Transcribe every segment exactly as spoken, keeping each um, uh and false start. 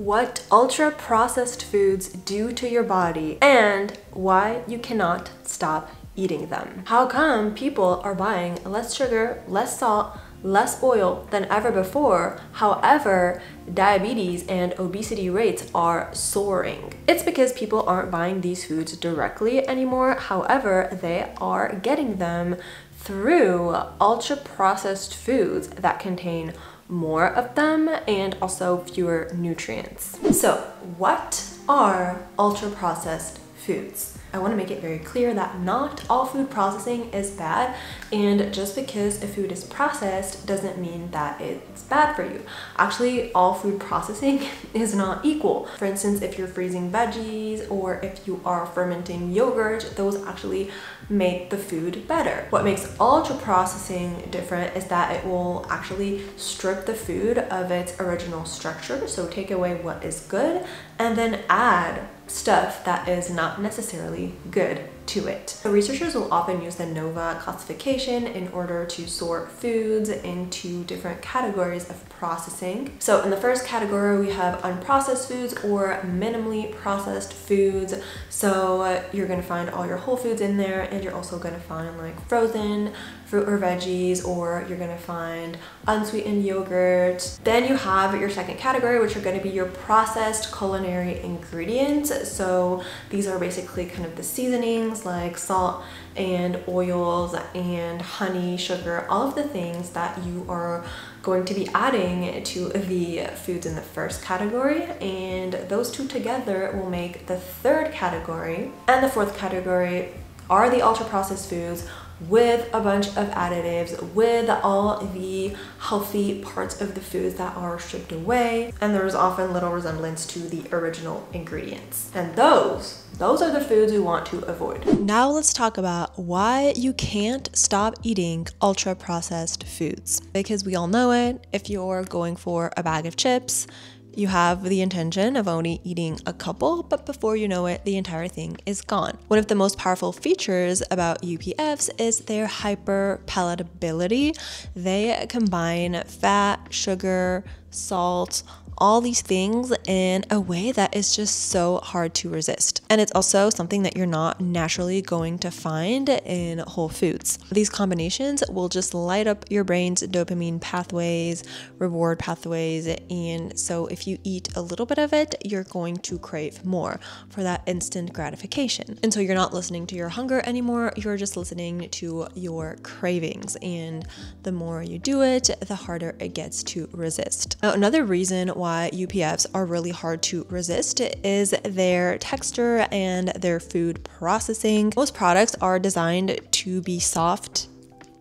What ultra-processed foods do to your body and why you cannot stop eating them. How come people are buying less sugar, less salt, less oil than ever before? However, diabetes and obesity rates are soaring. It's because people aren't buying these foods directly anymore. However, they are getting them through ultra-processed foods that contain more of them and also fewer nutrients. So what are ultra-processed foods? I want to make it very clear that not all food processing is bad, and just because a food is processed doesn't mean that it's bad for you. Actually, all food processing is not equal. For instance, if you're freezing veggies or if you are fermenting yogurt, those actually make the food better. What makes ultra processing different is that it will actually strip the food of its original structure, so take away what is good and then add stuff that is not necessarily good to it. So researchers will often use the NOVA classification in order to sort foods into different categories of processing. So in the first category, we have unprocessed foods or minimally processed foods. So you're gonna find all your whole foods in there, and you're also gonna find like frozen fruit or veggies, or you're gonna find unsweetened yogurt. Then you have your second category, which are gonna be your processed culinary ingredients. So these are basically kind of the seasonings, like salt and oils and honey, sugar, all of the things that you are going to be adding to the foods in the first category, and those two together will make the third category. And the fourth category are the ultra-processed foods with a bunch of additives, with all the healthy parts of the foods that are stripped away, and there's often little resemblance to the original ingredients. And those Those are the foods we want to avoid. Now let's talk about why you can't stop eating ultra-processed foods. Because we all know it, if you're going for a bag of chips, you have the intention of only eating a couple, but before you know it, the entire thing is gone. One of the most powerful features about U P Fs is their hyperpalatability. They combine fat, sugar, salt, all these things in a way that is just so hard to resist. And it's also something that you're not naturally going to find in whole foods. These combinations will just light up your brain's dopamine pathways, reward pathways, and so if you eat a little bit of it, you're going to crave more for that instant gratification. And so you're not listening to your hunger anymore, you're just listening to your cravings, and the more you do it, the harder it gets to resist. Now, another reason why Why U P Fs are really hard to resist is their texture and their food processing. Most products are designed to be soft,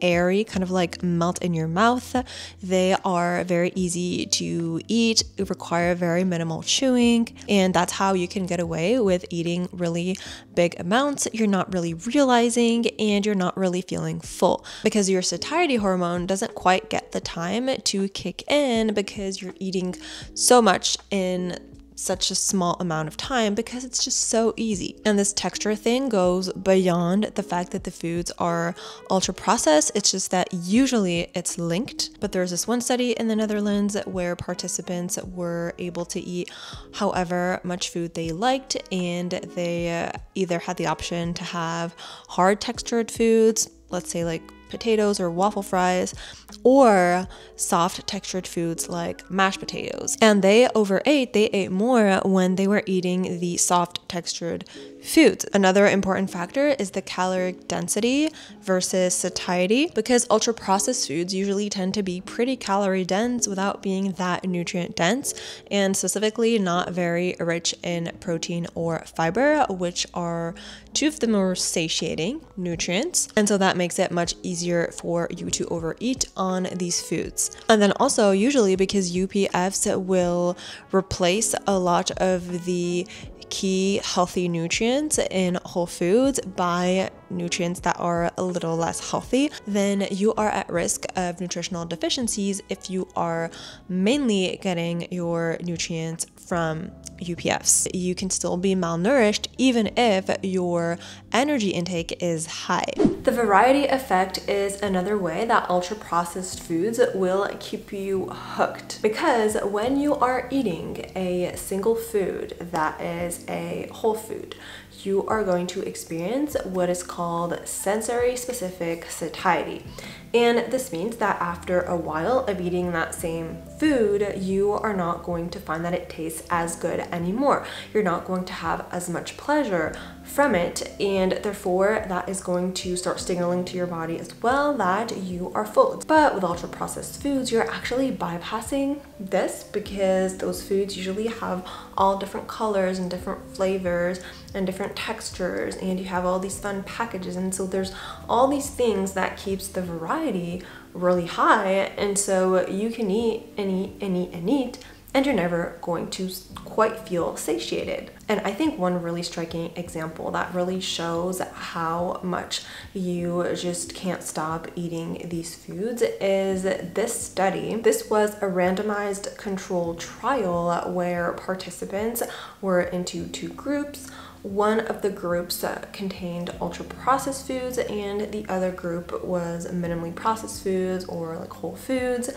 airy, kind of like melt in your mouth. They are very easy to eat, require very minimal chewing, and that's how you can get away with eating really big amounts. You're not really realizing, and you're not really feeling full because your satiety hormone doesn't quite get the time to kick in because you're eating so much in such a small amount of time because it's just so easy. And this texture thing goes beyond the fact that the foods are ultra processed. It's just that usually it's linked. But there's this one study in the Netherlands where participants were able to eat however much food they liked, and they either had the option to have hard textured foods, let's say like potatoes or waffle fries, or soft textured foods like mashed potatoes. And they overate, they ate more when they were eating the soft textured foods. Another important factor is the caloric density versus satiety, because ultra processed foods usually tend to be pretty calorie dense without being that nutrient dense, and specifically not very rich in protein or fiber, which are two of the more satiating nutrients. And so that makes it much easier easier for you to overeat on these foods. And then also, usually because U P Fs will replace a lot of the key healthy nutrients in whole foods by nutrients that are a little less healthy, then you are at risk of nutritional deficiencies if you are mainly getting your nutrients from U P Fs. You can still be malnourished even if your energy intake is high. The variety effect is another way that ultra-processed foods will keep you hooked, because when you are eating a single food that is a whole food, you are going to experience what is called sensory-specific satiety. And this means that after a while of eating that same food, you are not going to find that it tastes as good anymore. You're not going to have as much pleasure from it, and therefore that is going to start signaling to your body as well that you are full. But with ultra processed foods, you're actually bypassing this, because those foods usually have all different colors and different flavors and different textures, and you have all these fun packages, and so there's all these things that keeps the variety really high, and so you can eat and eat and eat and eat, and you're never going to quite feel satiated. And I think one really striking example that really shows how much you just can't stop eating these foods is this study. This was a randomized controlled trial where participants were into two groups. One of the groups contained ultra-processed foods and the other group was minimally processed foods or like whole foods.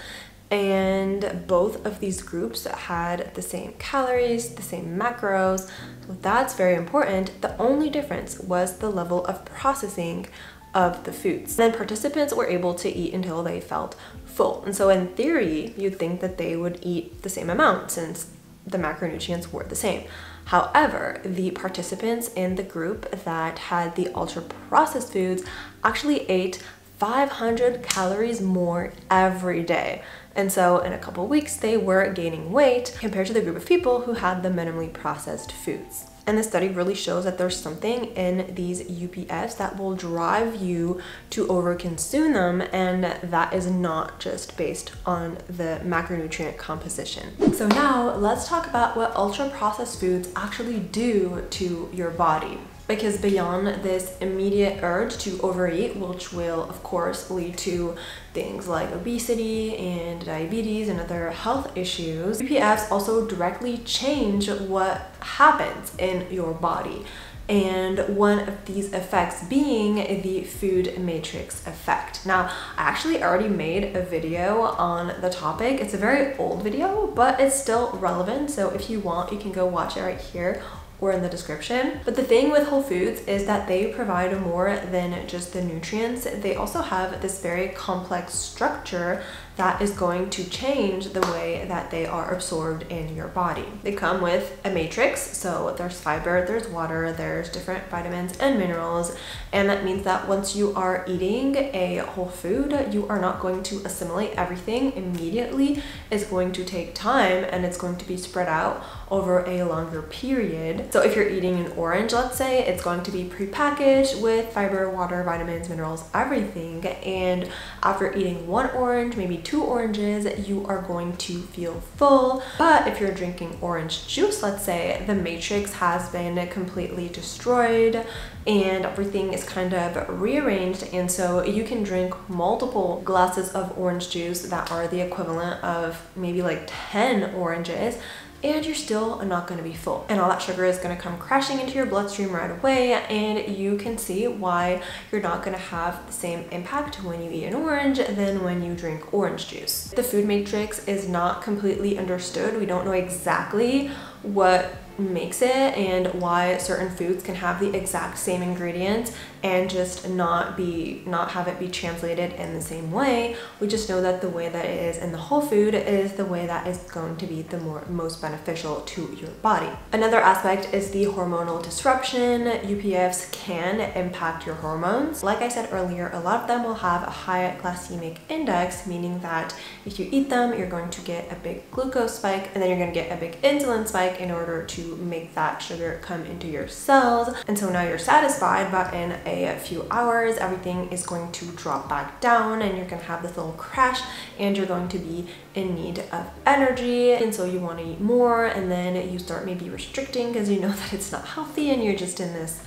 And both of these groups had the same calories, the same macros, so that's very important. The only difference was the level of processing of the foods. Then participants were able to eat until they felt full. And so in theory, you'd think that they would eat the same amount since the macronutrients were the same. However, the participants in the group that had the ultra-processed foods actually ate five hundred calories more every day. And so in a couple weeks, they were gaining weight compared to the group of people who had the minimally processed foods. And the study really shows that there's something in these U P Fs that will drive you to overconsume them, and that is not just based on the macronutrient composition. So now let's talk about what ultra-processed foods actually do to your body. Because beyond this immediate urge to overeat, which will of course lead to things like obesity and diabetes and other health issues, U P Fs also directly change what happens in your body. And one of these effects being the food matrix effect. Now, I actually already made a video on the topic. It's a very old video, but it's still relevant. So if you want, you can go watch it right here or in the description. But the thing with whole foods is that they provide more than just the nutrients. They also have this very complex structure that is going to change the way that they are absorbed in your body. They come with a matrix, so there's fiber, there's water, there's different vitamins and minerals, and that means that once you are eating a whole food, you are not going to assimilate everything immediately. It's going to take time, and it's going to be spread out over a longer period. So if you're eating an orange, let's say, it's going to be prepackaged with fiber, water, vitamins, minerals, everything, and after eating one orange, maybe two oranges, you are going to feel full. But if you're drinking orange juice, let's say, the matrix has been completely destroyed and everything is kind of rearranged, and so you can drink multiple glasses of orange juice that are the equivalent of maybe like ten oranges, and you're still not going to be full. And all that sugar is going to come crashing into your bloodstream right away, and you can see why you're not going to have the same impact when you eat an orange than when you drink orange juice. The food matrix is not completely understood. We don't know exactly what makes it and why certain foods can have the exact same ingredients and just not be not have it be translated in the same way. We just know that the way that it is in the whole food is the way that is going to be the more most beneficial to your body. Another aspect is the hormonal disruption. U P Fs can impact your hormones. Like I said earlier, a lot of them will have a high glycemic index, meaning that if you eat them, you're going to get a big glucose spike, and then you're going to get a big insulin spike in order to make that sugar come into your cells. And so now you're satisfied, but in a few hours everything is going to drop back down, and you're going to have this little crash, and you're going to be in need of energy, and so you want to eat more, and then you start maybe restricting because you know that it's not healthy, and you're just in this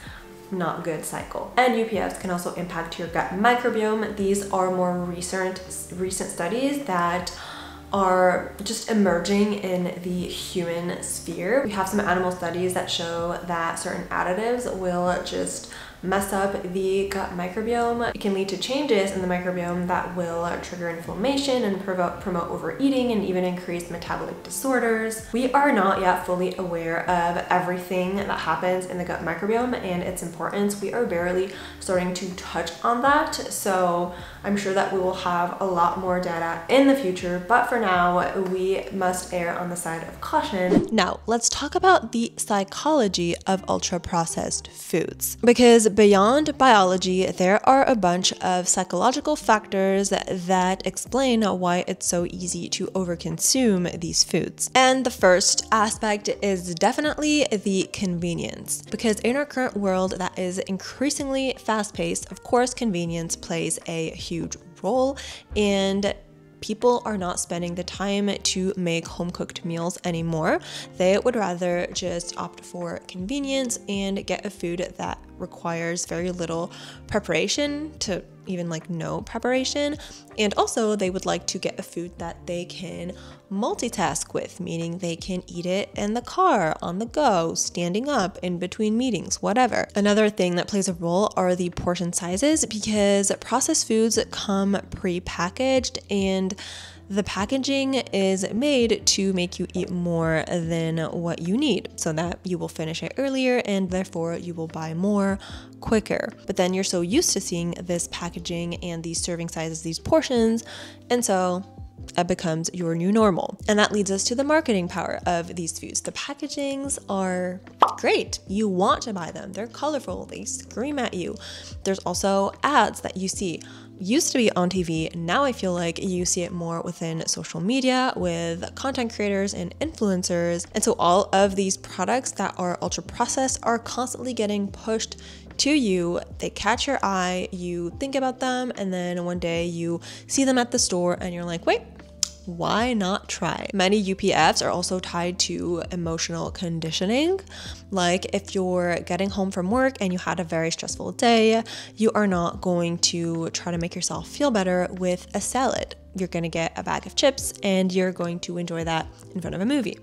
not good cycle. And U P Fs can also impact your gut microbiome. These are more recent, recent studies that are just emerging in the human sphere. We have some animal studies that show that certain additives will just mess up the gut microbiome. It can lead to changes in the microbiome that will trigger inflammation and promote, promote overeating and even increase metabolic disorders. We are not yet fully aware of everything that happens in the gut microbiome and its importance. We are barely starting to touch on that, so I'm sure that we will have a lot more data in the future, but for now, we must err on the side of caution. Now, let's talk about the psychology of ultra-processed foods, because beyond biology, there are a bunch of psychological factors that explain why it's so easy to overconsume these foods. And the first aspect is definitely the convenience, because in our current world that is increasingly fast-paced, of course, convenience plays a huge role, and people are not spending the time to make home-cooked meals anymore. They would rather just opt for convenience and get a food that requires very little preparation to even like no preparation. And also they would like to get a food that they can multitask with, meaning they can eat it in the car, on the go, standing up, in between meetings, whatever. Another thing that plays a role are the portion sizes, because processed foods come pre-packaged and the packaging is made to make you eat more than what you need so that you will finish it earlier and therefore you will buy more quicker. But then you're so used to seeing this packaging and these serving sizes, these portions, and so it becomes your new normal. And that leads us to the marketing power of these foods. The packagings are great. You want to buy them. They're colorful. They scream at you. There's also ads that you see. Used to be on T V. Now I feel like you see it more within social media with content creators and influencers. And so all of these products that are ultra processed are constantly getting pushed to you. They catch your eye, you think about them, and then one day you see them at the store and you're like, wait, why not try? Many U P Fs are also tied to emotional conditioning. Like if you're getting home from work and you had a very stressful day, you are not going to try to make yourself feel better with a salad. You're going to get a bag of chips and you're going to enjoy that in front of a movie.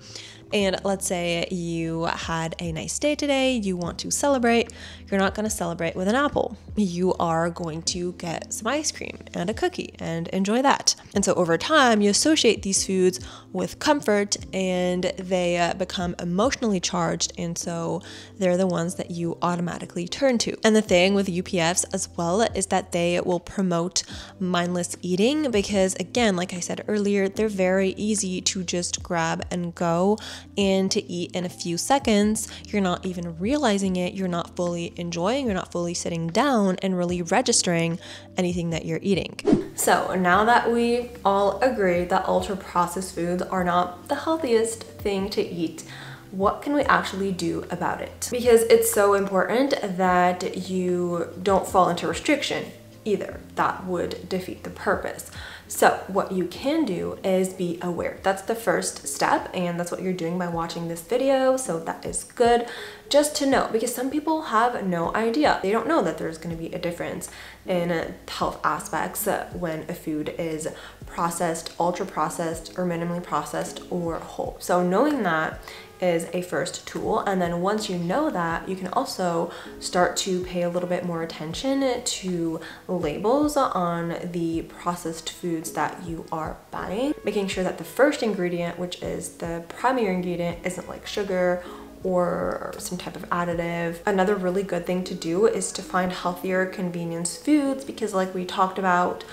And let's say you had a nice day today, you want to celebrate, you're not going to celebrate with an apple. You are going to get some ice cream and a cookie and enjoy that. And so over time, you associate these foods with comfort and they become emotionally charged. And so they're the ones that you automatically turn to. And the thing with U P Fs as well is that they will promote mindless eating because, again, like I said earlier, they're very easy to just grab and go and to eat in a few seconds. You're not even realizing it. You're not fully enjoying. You're not fully sitting down and really registering anything that you're eating. So now that we all agree that ultra processed foods are not the healthiest thing to eat, what can we actually do about it? Because it's so important that you don't fall into restriction either. That would defeat the purpose. So what you can do is be aware. That's the first step, and that's what you're doing by watching this video, so that is good. Just to know, because some people have no idea. They don't know that there's going to be a difference in health aspects when a food is processed, ultra processed, or minimally processed, or whole. So knowing that is a first tool, and then once you know that, you can also start to pay a little bit more attention to labels on the processed foods that you are buying, making sure that the first ingredient, which is the primary ingredient, isn't like sugar or some type of additive. Another really good thing to do is to find healthier convenience foods, because like we talked about,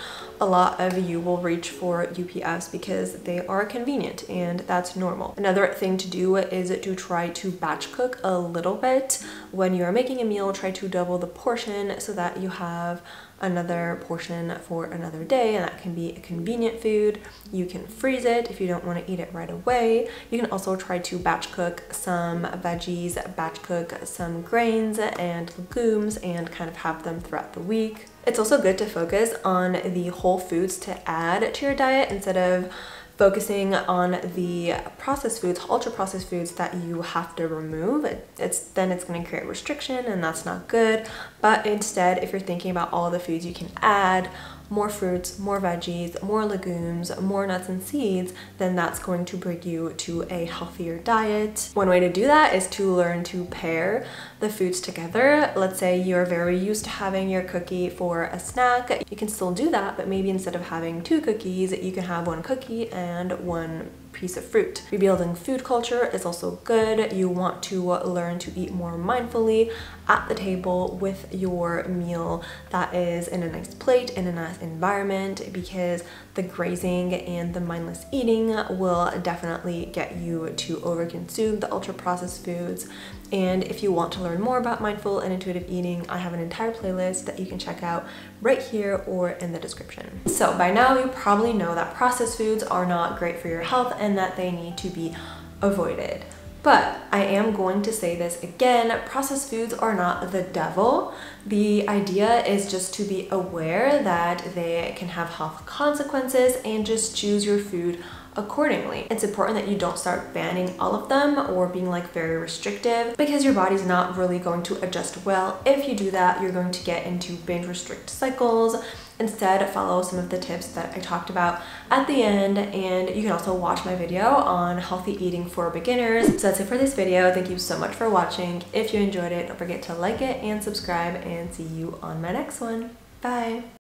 a lot of you will reach for U P Fs because they are convenient, and that's normal. Another thing to do is to try to batch cook a little bit. When you're making a meal, try to double the portion so that you have another portion for another day, and that can be a convenient food. You can freeze it if you don't want to eat it right away. You can also try to batch cook some veggies, batch cook some grains and legumes, and kind of have them throughout the week. It's also good to focus on the whole foods to add to your diet instead of focusing on the processed foods, ultra processed foods that you have to remove, it, it's then it's going to create restriction, and that's not good. But instead, if you're thinking about all the foods you can add, more fruits, more veggies, more legumes, more nuts and seeds, then that's going to bring you to a healthier diet. One way to do that is to learn to pair the foods together. Let's say you're very used to having your cookie for a snack. You can still do that, but maybe instead of having two cookies, you can have one cookie and one piece of fruit. Rebuilding food culture is also good. You want to learn to eat more mindfully at the table with your meal that is in a nice plate, in a nice environment, because the grazing and the mindless eating will definitely get you to overconsume the ultra processed foods. And if you want to learn more about mindful and intuitive eating, I have an entire playlist that you can check out right here or in the description. So by now you probably know that processed foods are not great for your health and that they need to be avoided. But I am going to say this again, processed foods are not the devil. The idea is just to be aware that they can have health consequences and just choose your food accordingly. It's important that you don't start banning all of them or being like very restrictive, because your body's not really going to adjust well. If you do that, you're going to get into binge restrict cycles. Instead, follow some of the tips that I talked about at the end, and you can also watch my video on healthy eating for beginners. So that's it for this video. Thank you so much for watching. If you enjoyed it, don't forget to like it and subscribe, and see you on my next one. Bye!